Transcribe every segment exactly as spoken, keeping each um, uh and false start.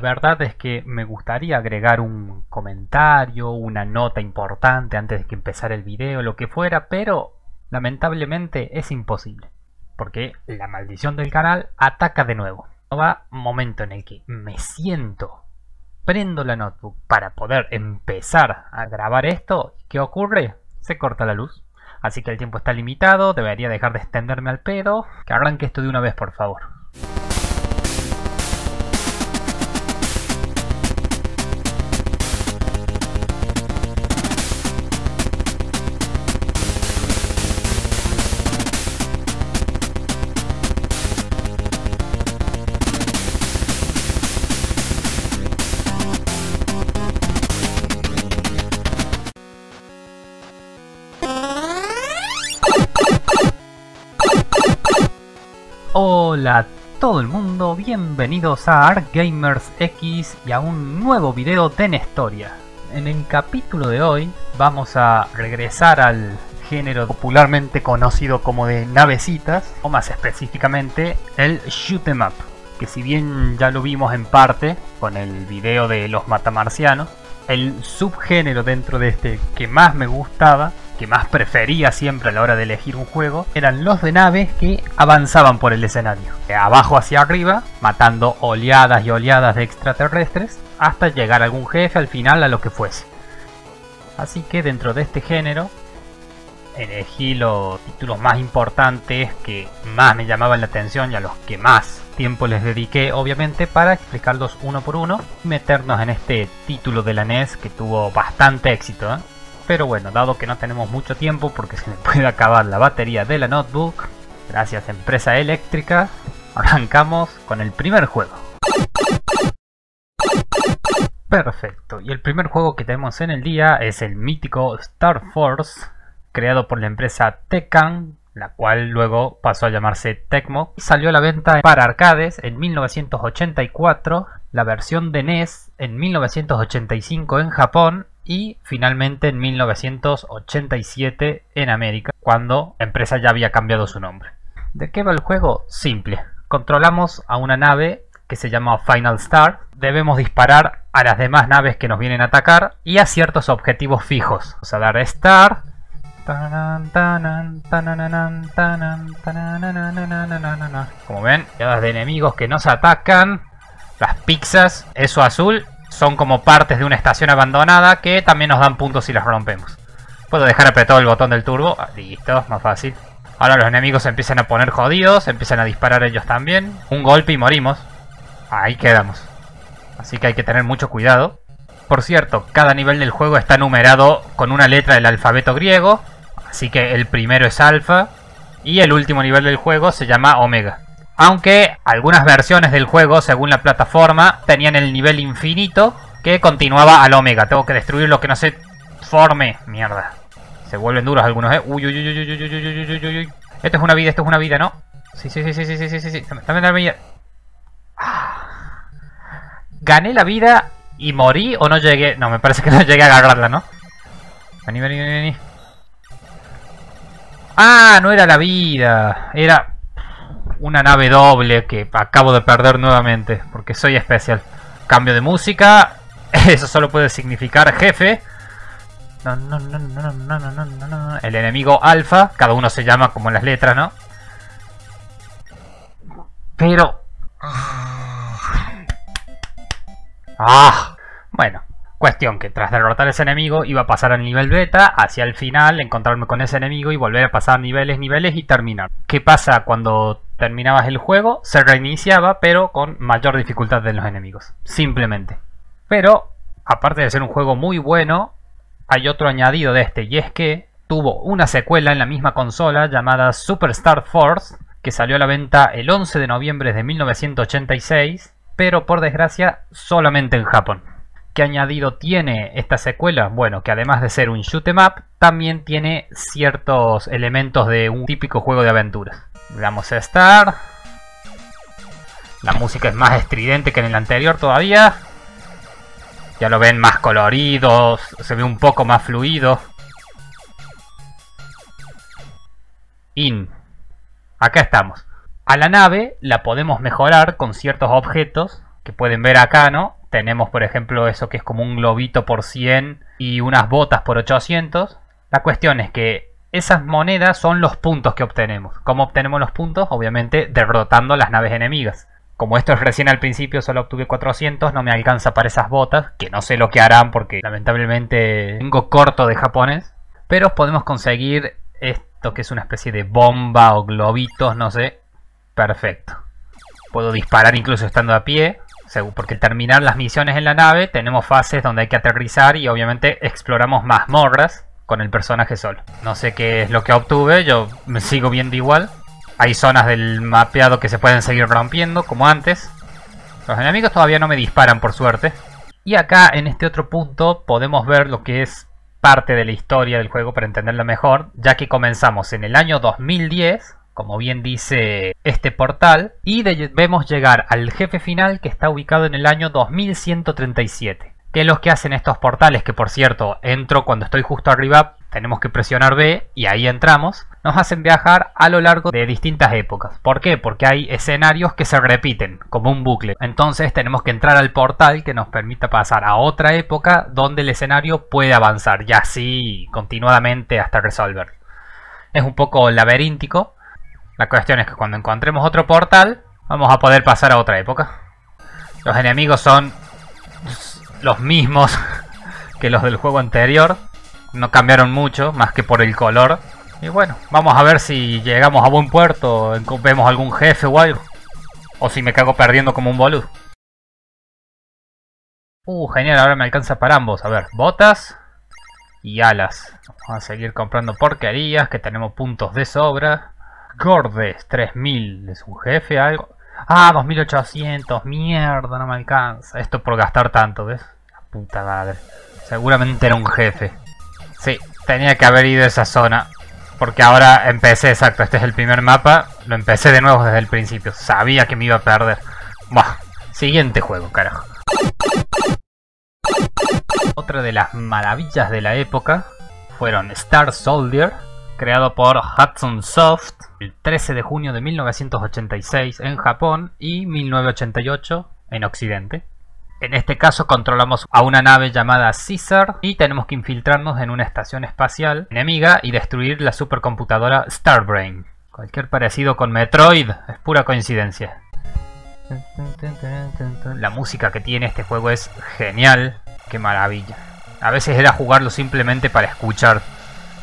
la verdad es que me gustaría agregar un comentario, una nota importante antes de que empezara el video, lo que fuera, pero lamentablemente es imposible, porque la maldición del canal ataca de nuevo. Va un momento en el que me siento, prendo la notebook para poder empezar a grabar esto, ¿qué ocurre? Se corta la luz. Así que el tiempo está limitado, debería dejar de extenderme al pedo. Que arranque esto de una vez, por favor. Hola a todo el mundo, bienvenidos a ArgamersX y a un nuevo video de Nestoria. En el capítulo de hoy vamos a regresar al género popularmente conocido como de navecitas, o más específicamente el Shoot'em Up, que si bien ya lo vimos en parte con el video de los matamarcianos, el subgénero dentro de este que más me gustaba, que más prefería siempre a la hora de elegir un juego, eran los de naves que avanzaban por el escenario, de abajo hacia arriba, matando oleadas y oleadas de extraterrestres, hasta llegar a algún jefe, al final a lo que fuese. Así que dentro de este género, elegí los títulos más importantes que más me llamaban la atención y a los que más tiempo les dediqué, obviamente, para explicarlos uno por uno y meternos en este título de la N E S que tuvo bastante éxito, ¿eh? Pero bueno, dado que no tenemos mucho tiempo porque se me puede acabar la batería de la notebook, gracias empresa eléctrica, arrancamos con el primer juego. Perfecto, y el primer juego que tenemos en el día es el mítico Star Force, creado por la empresa Tehkan, la cual luego pasó a llamarse Tecmo, y salió a la venta para arcades en mil novecientos ochenta y cuatro, la versión de N E S en mil novecientos ochenta y cinco en Japón, y finalmente en mil novecientos ochenta y siete en América, cuando la empresa ya había cambiado su nombre. ¿De qué va el juego? Simple. Controlamos a una nave que se llama Final Star. Debemos disparar a las demás naves que nos vienen a atacar y a ciertos objetivos fijos. Vamos a dar Star. Como ven, oleadas de enemigos que nos atacan. Las pizzas, eso azul, son como partes de una estación abandonada que también nos dan puntos si las rompemos. Puedo dejar apretado el botón del turbo. Listo, más fácil. Ahora los enemigos se empiezan a poner jodidos, empiezan a disparar ellos también. Un golpe y morimos. Ahí quedamos. Así que hay que tener mucho cuidado. Por cierto, cada nivel del juego está numerado con una letra del alfabeto griego. Así que el primero es alfa. Y el último nivel del juego se llama omega. Aunque algunas versiones del juego, según la plataforma, tenían el nivel infinito que continuaba al omega. Tengo que destruir lo que no se forme. Mierda. Se vuelven duros algunos, ¿eh? Uy, uy, uy, uy, uy, uy, uy, uy, uy. Esto es una vida, esto es una vida, ¿no? Sí, sí, sí, sí, sí, sí, sí, sí, sí. Dame la vida. Ah. ¿Gané la vida y morí o no llegué? No, me parece que no llegué a agarrarla, ¿no? Vení, vení, vení, vení. Ah, no era la vida. Era una nave doble que acabo de perder nuevamente porque soy especial. Cambio de música. Eso solo puede significar jefe. No, no, no, no, no, no, no, no. El enemigo alfa. Cada uno se llama como las letras, ¿no? Pero... ah, bueno. Cuestión que tras derrotar a ese enemigo iba a pasar al nivel beta, hacia el final, encontrarme con ese enemigo y volver a pasar niveles, niveles y terminar. ¿Qué pasa cuando terminabas el juego? Se reiniciaba, pero con mayor dificultad de los enemigos, simplemente. Pero, aparte de ser un juego muy bueno, hay otro añadido de este, y es que tuvo una secuela en la misma consola llamada Super Star Force, que salió a la venta el once de noviembre de mil novecientos ochenta y seis, pero por desgracia solamente en Japón. ¿Qué añadido tiene esta secuela? Bueno, que además de ser un shoot'em up, también tiene ciertos elementos de un típico juego de aventuras. Le damos a Star. La música es más estridente que en el anterior todavía. Ya lo ven más colorido, se ve un poco más fluido. In. Acá estamos. A la nave la podemos mejorar con ciertos objetos que pueden ver acá, ¿no? Tenemos, por ejemplo, eso que es como un globito por cien y unas botas por ochocientos. La cuestión es que esas monedas son los puntos que obtenemos. ¿Cómo obtenemos los puntos? Obviamente derrotando las naves enemigas. Como esto es recién al principio, solo obtuve cuatrocientos, no me alcanza para esas botas, que no sé lo que harán porque lamentablemente tengo corto de japonés. Pero podemos conseguir esto que es una especie de bomba o globitos, no sé. Perfecto. Puedo disparar incluso estando a pie. Porque al terminar las misiones en la nave tenemos fases donde hay que aterrizar y obviamente exploramos mazmorras con el personaje solo. No sé qué es lo que obtuve, yo me sigo viendo igual. Hay zonas del mapeado que se pueden seguir rompiendo como antes. Los enemigos todavía no me disparan por suerte. Y acá en este otro punto podemos ver lo que es parte de la historia del juego para entenderla mejor. Ya que comenzamos en el año dos mil diez... como bien dice este portal, y debemos llegar al jefe final que está ubicado en el año dos mil ciento treinta y siete. Que es lo que hacen estos portales, que por cierto, entro cuando estoy justo arriba, tenemos que presionar B y ahí entramos. Nos hacen viajar a lo largo de distintas épocas. ¿Por qué? Porque hay escenarios que se repiten, como un bucle. Entonces tenemos que entrar al portal que nos permita pasar a otra época donde el escenario puede avanzar, y así continuadamente hasta resolverlo. Es un poco laberíntico. La cuestión es que cuando encontremos otro portal, vamos a poder pasar a otra época. Los enemigos son los mismos que los del juego anterior. No cambiaron mucho, más que por el color. Y bueno, vamos a ver si llegamos a buen puerto, vemos algún jefe o algo. O si me cago perdiendo como un boludo. Uh, genial, ahora me alcanza para ambos. A ver, botas y alas. Vamos a seguir comprando porquerías, que tenemos puntos de sobra. Gordes, tres mil, es un jefe, algo. Ah, dos mil ochocientos, mierda, no me alcanza. Esto por gastar tanto, ¿ves? La puta madre. Seguramente era un jefe. Sí, tenía que haber ido a esa zona. Porque ahora empecé, exacto, este es el primer mapa. Lo empecé de nuevo desde el principio. Sabía que me iba a perder. Buah, siguiente juego, carajo. Otra de las maravillas de la época fueron Star Soldier, creado por Hudson Soft el trece de junio de mil novecientos ochenta y seis en Japón y mil novecientos ochenta y ocho en Occidente. En este caso controlamos a una nave llamada Caesar y tenemos que infiltrarnos en una estación espacial enemiga y destruir la supercomputadora Starbrain. Cualquier parecido con Metroid es pura coincidencia. La música que tiene este juego es genial, qué maravilla. A veces era jugarlo simplemente para escuchar.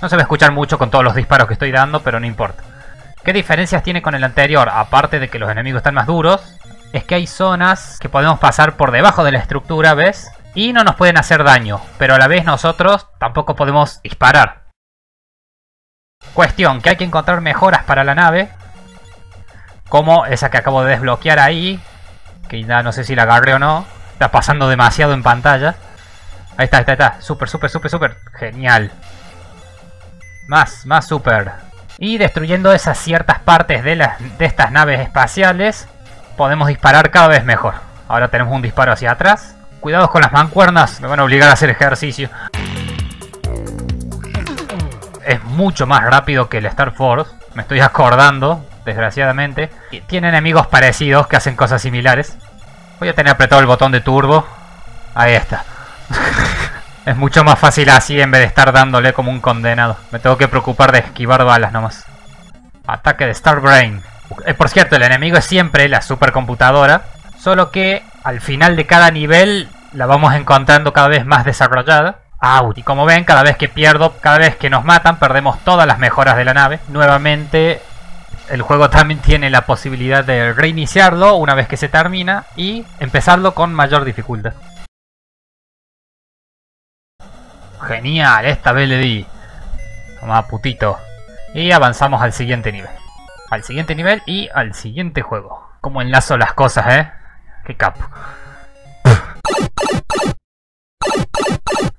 No se va a escuchar mucho con todos los disparos que estoy dando, pero no importa. ¿Qué diferencias tiene con el anterior? Aparte de que los enemigos están más duros, es que hay zonas que podemos pasar por debajo de la estructura, ¿ves? Y no nos pueden hacer daño, pero a la vez nosotros tampoco podemos disparar. Cuestión, que hay que encontrar mejoras para la nave, como esa que acabo de desbloquear ahí, que ya no sé si la agarré o no, está pasando demasiado en pantalla. Ahí está, ahí está, ahí está, súper, súper, súper, súper, genial. Más, más super. Y destruyendo esas ciertas partes de, las, de estas naves espaciales, podemos disparar cada vez mejor. Ahora tenemos un disparo hacia atrás. Cuidados con las mancuernas, me van a obligar a hacer ejercicio. Es mucho más rápido que el Star Force, me estoy acordando, desgraciadamente. Tiene enemigos parecidos que hacen cosas similares. Voy a tener apretado el botón de turbo. Ahí está. Es mucho más fácil así en vez de estar dándole como un condenado. Me tengo que preocupar de esquivar balas nomás. Ataque de Starbrain. Eh, por cierto, el enemigo es siempre la supercomputadora. Solo que al final de cada nivel la vamos encontrando cada vez más desarrollada. ¡Au! Y como ven, cada vez que pierdo, cada vez que nos matan, perdemos todas las mejoras de la nave. Nuevamente, el juego también tiene la posibilidad de reiniciarlo una vez que se termina y empezarlo con mayor dificultad. Genial, esta vez le di. Toma, putito. Y avanzamos al siguiente nivel. Al siguiente nivel y al siguiente juego. Como enlazo las cosas, eh. Qué capo.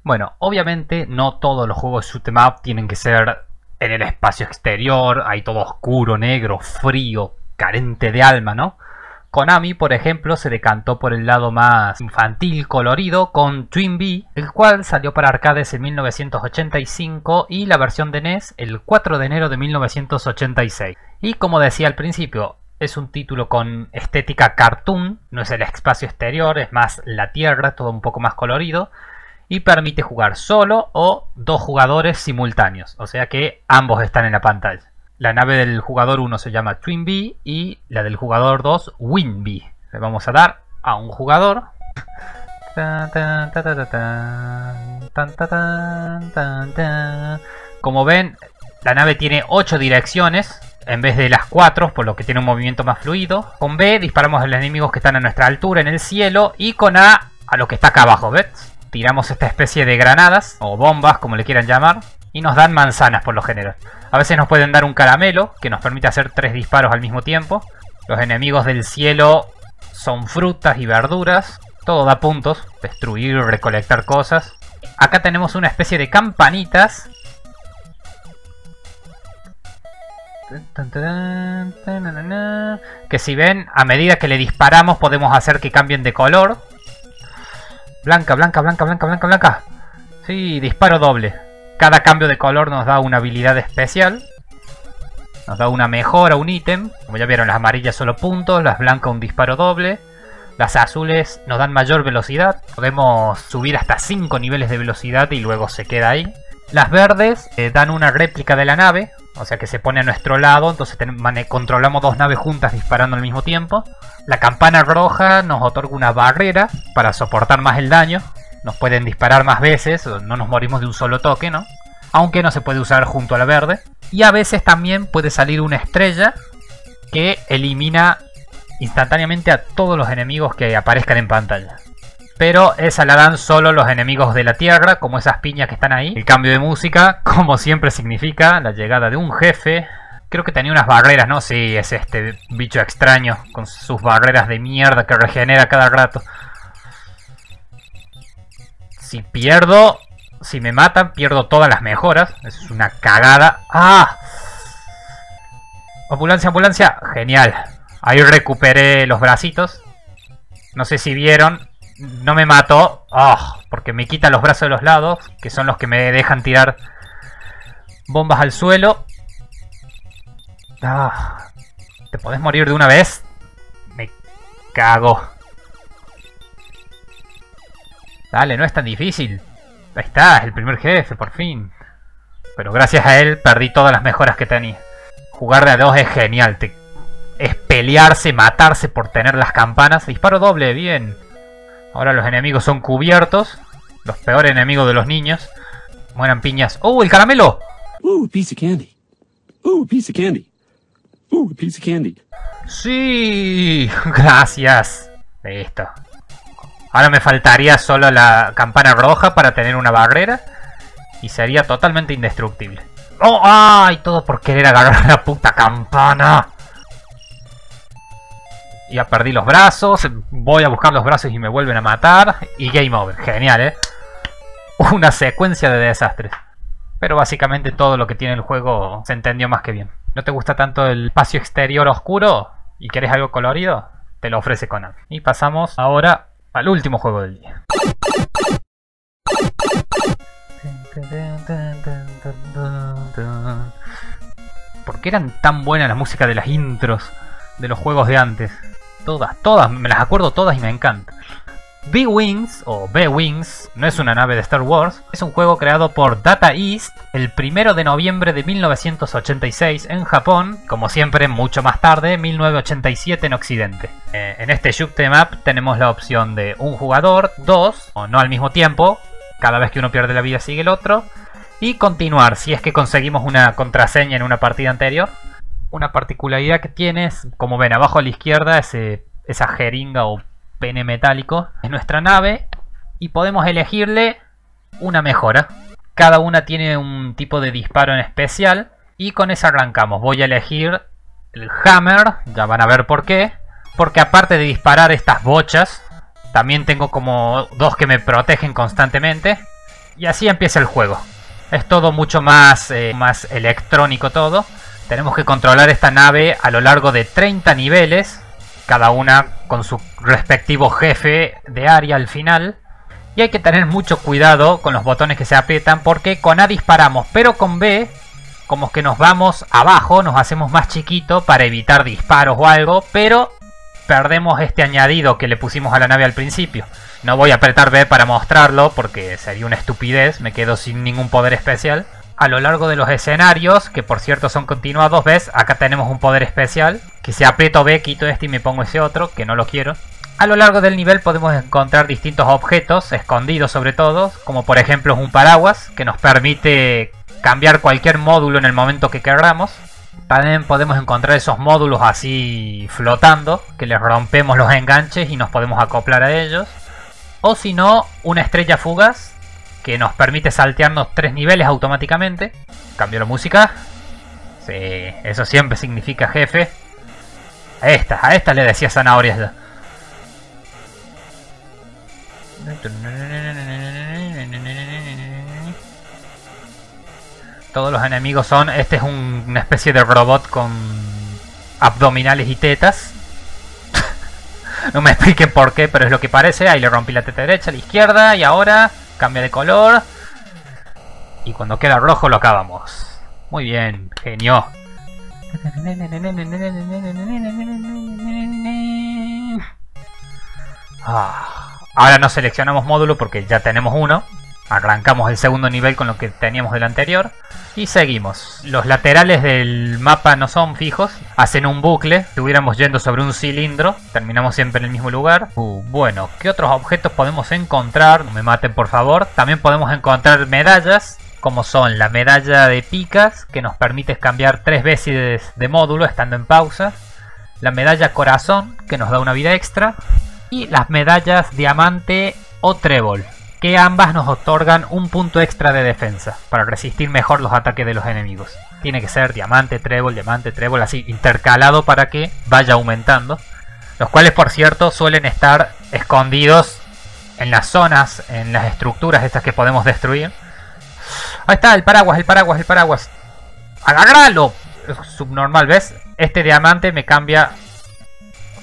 Bueno, obviamente no todos los juegos Shoot'em Up tienen que ser en el espacio exterior. Hay todo oscuro, negro, frío, carente de alma, ¿no? Konami, por ejemplo, se decantó por el lado más infantil colorido con Twin Bee, el cual salió para arcades en mil novecientos ochenta y cinco y la versión de N E S el cuatro de enero de mil novecientos ochenta y seis. Y como decía al principio, Es un título con estética cartoon, no es el espacio exterior, es más la tierra, todo un poco más colorido. Y permite jugar solo o dos jugadores simultáneos, o sea que ambos están en la pantalla. La nave del jugador uno se llama Twin Bee y la del jugador dos, Win Bee. Le vamos a dar a un jugador. Como ven, la nave tiene ocho direcciones en vez de las cuatro, por lo que tiene un movimiento más fluido. Con B disparamos a los enemigos que están a nuestra altura en el cielo y con A a lo que está acá abajo, ¿ves? Tiramos esta especie de granadas o bombas, como le quieran llamar, y nos dan manzanas por lo general. A veces nos pueden dar un caramelo que nos permite hacer tres disparos al mismo tiempo. Los enemigos del cielo son frutas y verduras, todo da puntos, destruir, recolectar cosas. Acá tenemos una especie de campanitas. Que si ven, a medida que le disparamos podemos hacer que cambien de color. Blanca, blanca, blanca, blanca, blanca, blanca. Sí, disparo doble. Cada cambio de color nos da una habilidad especial. Nos da una mejora, un ítem. Como ya vieron, las amarillas solo puntos, las blancas un disparo doble. Las azules nos dan mayor velocidad. Podemos subir hasta cinco niveles de velocidad y luego se queda ahí. Las verdes eh, dan una réplica de la nave, o sea que se pone a nuestro lado, entonces controlamos dos naves juntas disparando al mismo tiempo. La campana roja nos otorga una barrera para soportar más el daño, nos pueden disparar más veces, no nos morimos de un solo toque, ¿no? Aunque no se puede usar junto a la verde. Y a veces también puede salir una estrella que elimina instantáneamente a todos los enemigos que aparezcan en pantalla. Pero esa la dan solo los enemigos de la tierra, como esas piñas que están ahí. El cambio de música, como siempre, significa la llegada de un jefe. Creo que tenía unas barreras, ¿no? Sí, es este bicho extraño, con sus barreras de mierda que regenera cada rato. Si pierdo, si me matan, pierdo todas las mejoras. Eso es una cagada. ¡Ah! Ambulancia, ambulancia. Genial. Ahí recuperé los bracitos. No sé si vieron. No me mato, oh, porque me quita los brazos de los lados, que son los que me dejan tirar bombas al suelo. Ah, ¿te podés morir de una vez? Me cago. Dale, no es tan difícil. Ahí está, es el primer jefe, por fin. Pero gracias a él perdí todas las mejoras que tenía. Jugar de a dos es genial. Te... Es pelearse, matarse por tener las campanas. Disparo doble, bien. Ahora los enemigos son cubiertos. Los peores enemigos de los niños. Mueran piñas. ¡Oh, el caramelo! ¡Uh, piece of candy! ¡Uh, piece of candy! ¡Uh, piece of candy! ¡Sí! ¡Gracias! Listo. Ahora me faltaría solo la campana roja para tener una barrera. Y sería totalmente indestructible. ¡Oh! ¡Ay! Todo por querer agarrar la puta campana. Ya perdí los brazos, voy a buscar los brazos y me vuelven a matar. Y game over, genial, ¿eh? Una secuencia de desastres. Pero básicamente todo lo que tiene el juego se entendió más que bien. ¿No te gusta tanto el espacio exterior oscuro? ¿Y querés algo colorido? Te lo ofrece Konami. Y pasamos ahora al último juego del día. ¿Por qué eran tan buenas las músicas de las intros de los juegos de antes? Todas, todas, me las acuerdo todas y me encanta. B-Wings o B-Wings no es una nave de Star Wars, es un juego creado por Data East el primero de noviembre de mil novecientos ochenta y seis en Japón, como siempre mucho más tarde, mil novecientos ochenta y siete en Occidente. Eh, en este Shoot'em Up tenemos la opción de un jugador, dos, o no al mismo tiempo, cada vez que uno pierde la vida sigue el otro, y continuar si es que conseguimos una contraseña en una partida anterior. Una particularidad que tiene es, como ven abajo a la izquierda, ese, esa jeringa o pene metálico es nuestra nave y podemos elegirle una mejora. Cada una tiene un tipo de disparo en especial y con esa arrancamos. Voy a elegir el hammer, ya van a ver por qué, porque aparte de disparar estas bochas, también tengo como dos que me protegen constantemente y así empieza el juego. Es todo mucho más, eh, más electrónico todo. Tenemos que controlar esta nave a lo largo de treinta niveles, cada una con su respectivo jefe de área al final. Y hay que tener mucho cuidado con los botones que se aprietan porque con A disparamos, pero con B como que nos vamos abajo, nos hacemos más chiquito para evitar disparos o algo, pero perdemos este añadido que le pusimos a la nave al principio. No voy a apretar B para mostrarlo porque sería una estupidez, me quedo sin ningún poder especial. A lo largo de los escenarios, que por cierto son continuados, ¿ves? Acá tenemos un poder especial, que si aprieto B, quito este y me pongo ese otro, que no lo quiero. A lo largo del nivel podemos encontrar distintos objetos, escondidos sobre todo, como por ejemplo un paraguas, que nos permite cambiar cualquier módulo en el momento que queramos. También podemos encontrar esos módulos así flotando, que les rompemos los enganches y nos podemos acoplar a ellos. O si no, una estrella fugaz, que nos permite saltearnos tres niveles automáticamente. Cambio la música. Sí, eso siempre significa jefe. A estas, a estas le decía zanahorias ya. Todos los enemigos son... Este es un, una especie de robot con abdominales y tetas. No me expliquen por qué, pero es lo que parece. Ahí le rompí la teta derecha, la izquierda y ahora... Cambia de color. Y cuando queda rojo lo acabamos. Muy bien, genio. Ah, ahora no seleccionamos módulo porque ya tenemos uno. Arrancamos el segundo nivel con lo que teníamos del anterior. Y seguimos. Los laterales del mapa no son fijos. Hacen un bucle. Si estuviéramos yendo sobre un cilindro, terminamos siempre en el mismo lugar. Uh, bueno, ¿qué otros objetos podemos encontrar? No me maten, por favor. También podemos encontrar medallas, como son la medalla de picas, que nos permite cambiar tres veces de módulo estando en pausa. La medalla corazón, que nos da una vida extra. Y las medallas diamante o trébol, que ambas nos otorgan un punto extra de defensa para resistir mejor los ataques de los enemigos. Tiene que ser diamante, trébol, diamante, trébol, así intercalado para que vaya aumentando. Los cuales, por cierto, suelen estar escondidos en las zonas, en las estructuras estas que podemos destruir. Ahí está, el paraguas, el paraguas, el paraguas. ¡Agárralo! Subnormal, ¿ves? Este diamante me cambia...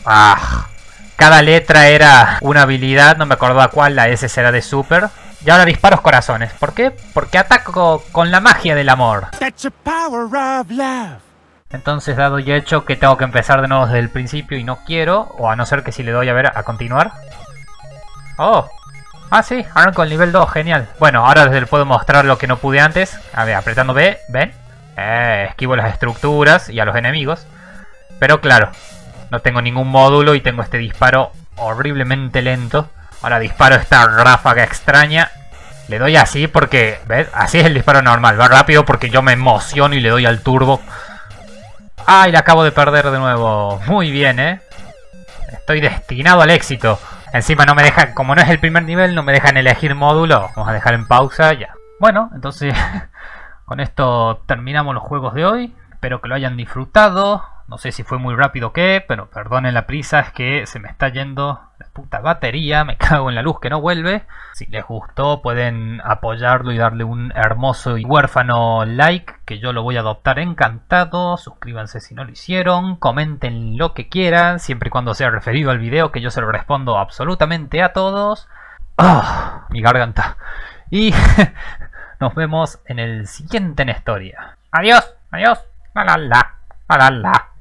¡Ah! Cada letra era una habilidad, no me acordaba cuál, la S será de Super. Y ahora disparos corazones. ¿Por qué? Porque ataco con la magia del amor. Entonces, dado y hecho que tengo que empezar de nuevo desde el principio y no quiero, o a no ser que si le doy a ver a continuar. Oh, ah sí, ahora con el nivel dos, genial. Bueno, ahora les puedo mostrar lo que no pude antes. A ver, apretando B, ven. Eh, esquivo las estructuras y a los enemigos. Pero claro... No tengo ningún módulo y tengo este disparo horriblemente lento. Ahora disparo esta ráfaga extraña. Le doy así porque... ¿Ves? Así es el disparo normal. Va rápido porque yo me emociono y le doy al turbo. ¡Ay! La acabo de perder de nuevo. Muy bien, ¿eh? Estoy destinado al éxito. Encima no me dejan... Como no es el primer nivel, no me dejan elegir módulo. Vamos a dejar en pausa ya. Bueno, entonces... Con esto terminamos los juegos de hoy. Espero que lo hayan disfrutado. No sé si fue muy rápido o qué, pero perdonen la prisa, es que se me está yendo la puta batería, me cago en la luz que no vuelve. Si les gustó pueden apoyarlo y darle un hermoso y huérfano like, que yo lo voy a adoptar encantado. Suscríbanse si no lo hicieron, comenten lo que quieran, siempre y cuando sea referido al video, que yo se lo respondo absolutamente a todos. ¡Oh! Mi garganta. Y nos vemos en el siguiente Nestoria. Adiós, adiós, la la la, la la la.